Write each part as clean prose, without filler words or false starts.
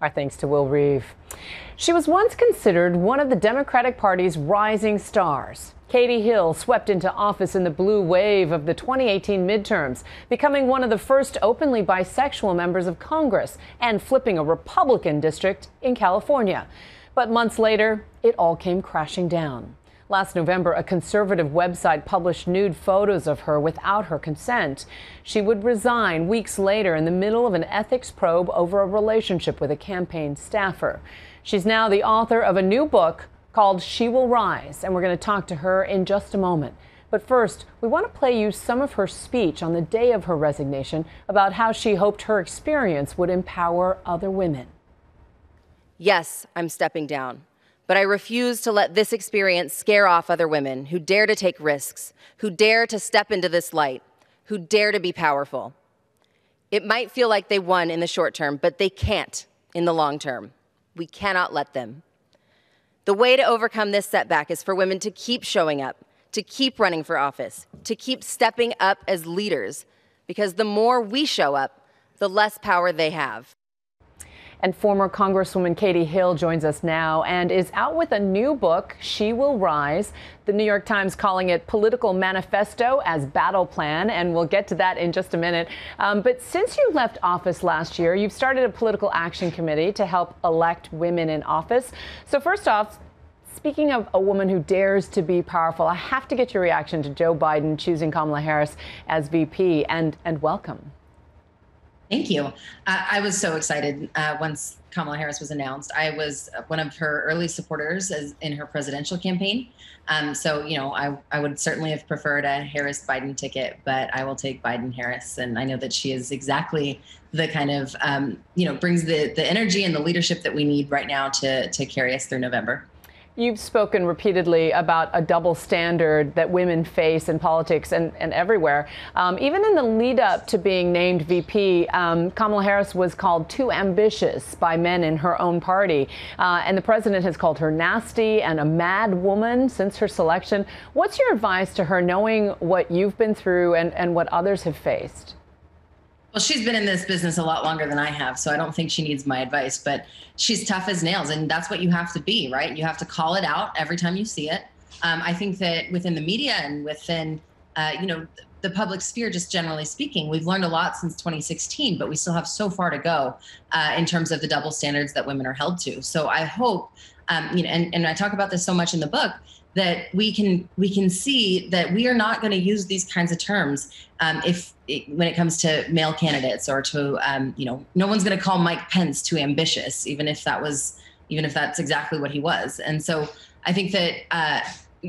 Our thanks to Will Reeve. She was once considered one of the Democratic Party's rising stars. Katie Hill swept into office in the blue wave of the 2018 midterms, becoming one of the first openly bisexual members of Congress and flipping a Republican district in California. But months later, it all came crashing down. Last November, a conservative website published nude photos of her without her consent. She would resign weeks later in the middle of an ethics probe over a relationship with a campaign staffer. She's now the author of a new book called She Will Rise, and we're going to talk to her in just a moment. But first, we want to play you some of her speech on the day of her resignation about how she hoped her experience would empower other women. Yes, I'm stepping down. But I refuse to let this experience scare off other women who dare to take risks, who dare to step into this light, who dare to be powerful. It might feel like they won in the short term, but they can't in the long term. We cannot let them. The way to overcome this setback is for women to keep showing up, to keep running for office, to keep stepping up as leaders, because the more we show up, the less power they have. And former Congresswoman Katie Hill joins us now and is out with a new book, She Will Rise. The New York Times calling it Political Manifesto as Battle Plan, and we'll get to that in just a minute. But since you left office last year, you've started a political action committee to help elect women in office. So first off, speaking of a woman who dares to be powerful, I have to get your reaction to Joe Biden choosing Kamala Harris as VP, and welcome. Thank you. I was so excited once Kamala Harris was announced. I was one of her early supporters in her presidential campaign. So, you know, I would certainly have preferred a Harris-Biden ticket, but I will take Biden-Harris. And I know that she is exactly the kind of, you know, brings the energy and the leadership that we need right now to carry us through November. You've spoken repeatedly about a double standard that women face in politics and everywhere. Even in the lead up to being named VP, Kamala Harris was called too ambitious by men in her own party. And the president has called her nasty and a mad woman since her selection. What's your advice to her, knowing what you've been through and what others have faced? Well, she's been in this business a lot longer than I have, so I don't think she needs my advice, but she's tough as nails, and that's what you have to be, right? You have to call it out every time you see it. I think that within the media and within, you know, the public sphere, just generally speaking, we've learned a lot since 2016, but we still have so far to go in terms of the double standards that women are held to. So I hope, you know, and I talk about this so much in the book, that we can see that we are not going to use these kinds of terms when it comes to male candidates, or to you know, no one's going to call Mike Pence too ambitious, even if that's exactly what he was. And so I think that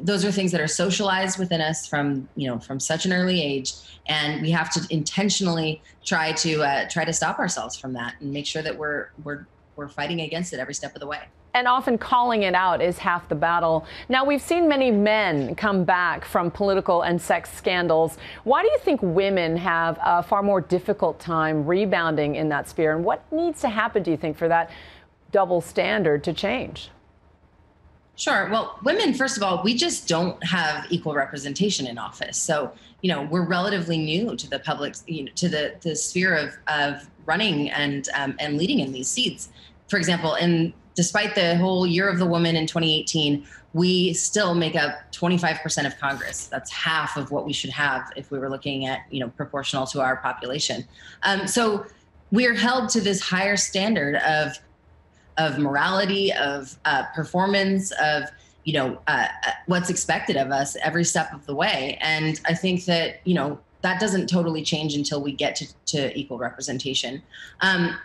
those are things that are socialized within us from such an early age, and we have to intentionally try to stop ourselves from that and make sure that we're fighting against it every step of the way. And often calling it out is half the battle. Now, we've seen many men come back from political and sex scandals. Why do you think women have a far more difficult time rebounding in that sphere? And what needs to happen, do you think, for that double standard to change? Sure. Well, women, first of all, we just don't have equal representation in office. So, you know, we're relatively new to the public, you know, to the sphere of running and leading in these seats. For example, despite the whole year of the woman in 2018, we still make up 25% of Congress. That's half of what we should have if we were looking at, you know, proportional to our population. So we're held to this higher standard of morality, of performance, of, you know, what's expected of us every step of the way. And I think that, you know, that doesn't totally change until we get to equal representation.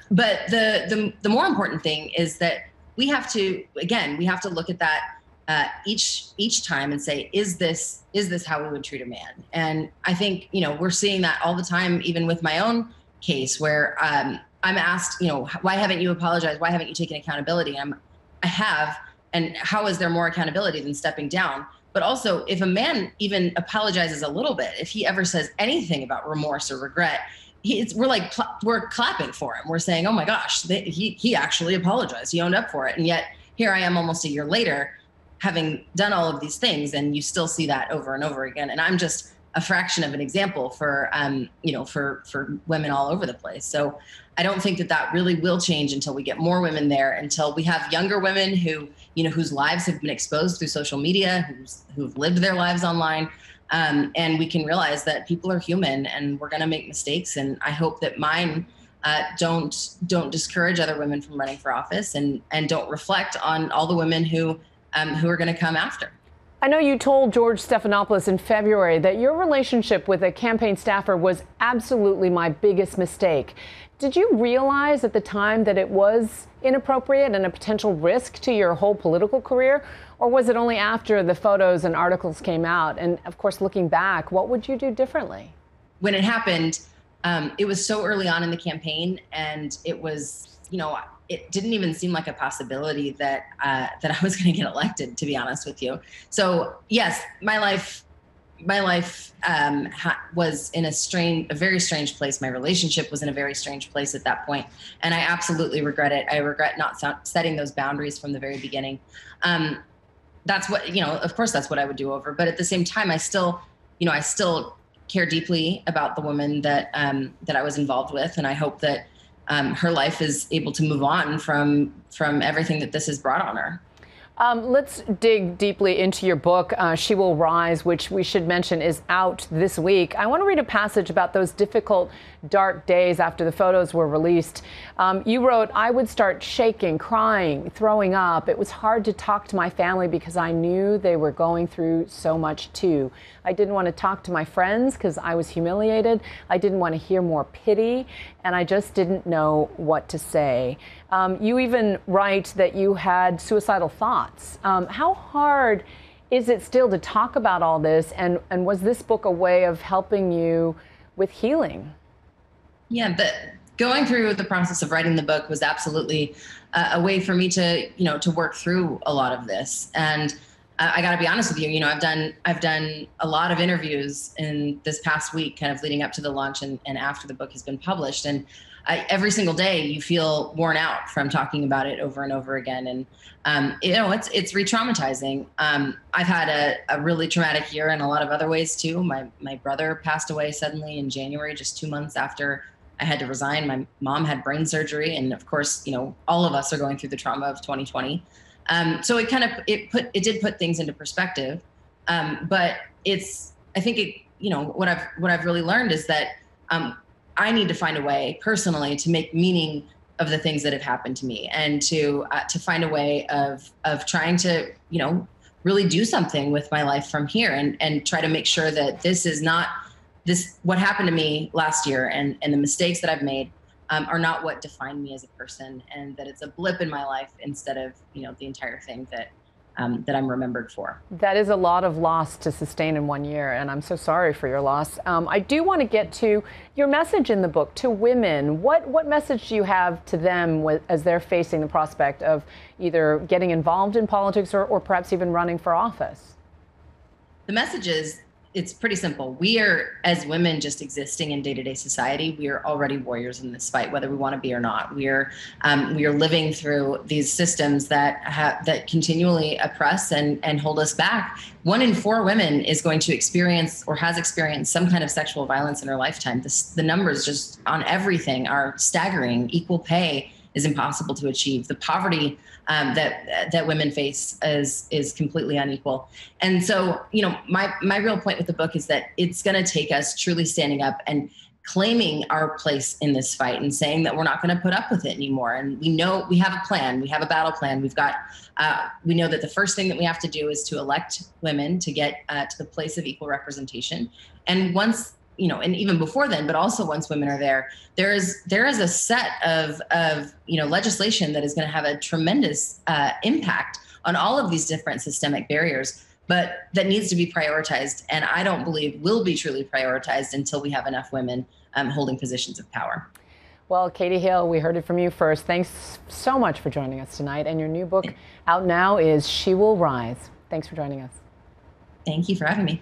But the more important thing is that we have to look at that each time and say, is this how we would treat a man? And I think, you know, we're seeing that all the time, even with my own case, where I'm asked, you know, why haven't you apologized? Why haven't you taken accountability? I have, and how is there more accountability than stepping down? But also, if a man even apologizes a little bit, if he ever says anything about remorse or regret, we're clapping for him. We're saying, oh my gosh, he actually apologized. He owned up for it. And yet here I am almost a year later, having done all of these things, and you still see that over and over again. And I'm just a fraction of an example for, you know, for women all over the place. So I don't think that that really will change until we get more women there, until we have younger women who, you know, whose lives have been exposed through social media, who've lived their lives online. And we can realize that people are human and we're going to make mistakes. And I hope that mine don't discourage other women from running for office, and don't reflect on all the women who are going to come after. I know you told George Stephanopoulos in February that your relationship with a campaign staffer was absolutely my biggest mistake. Did you realize at the time that it was inappropriate and a potential risk to your whole political career? Or was it only after the photos and articles came out? And of course, looking back, what would you do differently? When it happened, it was so early on in the campaign, and it was, you know, it didn't even seem like a possibility that that I was going to get elected, to be honest with you. So yes, my life was in a very strange place. My relationship was in a very strange place at that point, and I absolutely regret it. I regret not setting those boundaries from the very beginning. That's what, you know, of course, that's what I would do over. But at the same time, I still, you know, I still care deeply about the woman that that I was involved with, and I hope that her life is able to move on from everything that this has brought on her. Let's dig deeply into your book, She Will Rise, which we should mention is out this week. I want to read a passage about those difficult, dark days after the photos were released. You wrote, "I would start shaking, crying, throwing up. It was hard to talk to my family because I knew they were going through so much too. I didn't want to talk to my friends because I was humiliated. I didn't want to hear more pity, and I just didn't know what to say." You even write that you had suicidal thoughts. How hard is it still to talk about all this? And was this book a way of helping you with healing? Yeah, but going through the process of writing the book was absolutely a way for me to, you know, to work through a lot of this. And I got to be honest with you, you know, I've done a lot of interviews in this past week, kind of leading up to the launch and after the book has been published. And every single day you feel worn out from talking about it over and over again. And, you know, it's re-traumatizing. I've had a really traumatic year in a lot of other ways too. My brother passed away suddenly in January, just 2 months after I had to resign. My mom had brain surgery. And of course, you know, all of us are going through the trauma of 2020. So it kind of, it did put things into perspective. But it's, I think it, you know, what I've really learned is that, I need to find a way personally to make meaning of the things that have happened to me, and to find a way of trying to, you know, really do something with my life from here, and try to make sure that this is not this, what happened to me last year and the mistakes that I've made are not what define me as a person, and that it's a blip in my life instead of, you know, the entire thing that I'm remembered for. That is a lot of loss to sustain in 1 year, and I'm so sorry for your loss. I do want to get to your message in the book to women. What message do you have to them as they're facing the prospect of either getting involved in politics or perhaps even running for office? The message is, it's pretty simple. We are, as women, just existing in day-to-day society. We are already warriors in this fight, whether we want to be or not. We are living through these systems that continually oppress and hold us back. 1 in 4 women is going to experience or has experienced some kind of sexual violence in her lifetime. The numbers just on everything are staggering. Equal pay is impossible to achieve. The poverty that women face is completely unequal. And so, you know, my real point with the book is that it's going to take us truly standing up and claiming our place in this fight, and saying that we're not going to put up with it anymore. And we know we have a plan. We have a battle plan. We've got. We know that the first thing that we have to do is to elect women to get to the place of equal representation. And once, you know, and even before then, but also once women are there, there is a set of, you know, legislation that is going to have a tremendous impact on all of these different systemic barriers, but that needs to be prioritized. And I don't believe will be truly prioritized until we have enough women holding positions of power. Well, Katie Hill, we heard it from you first. Thanks so much for joining us tonight. And your new book out now is She Will Rise. Thanks for joining us. Thank you for having me.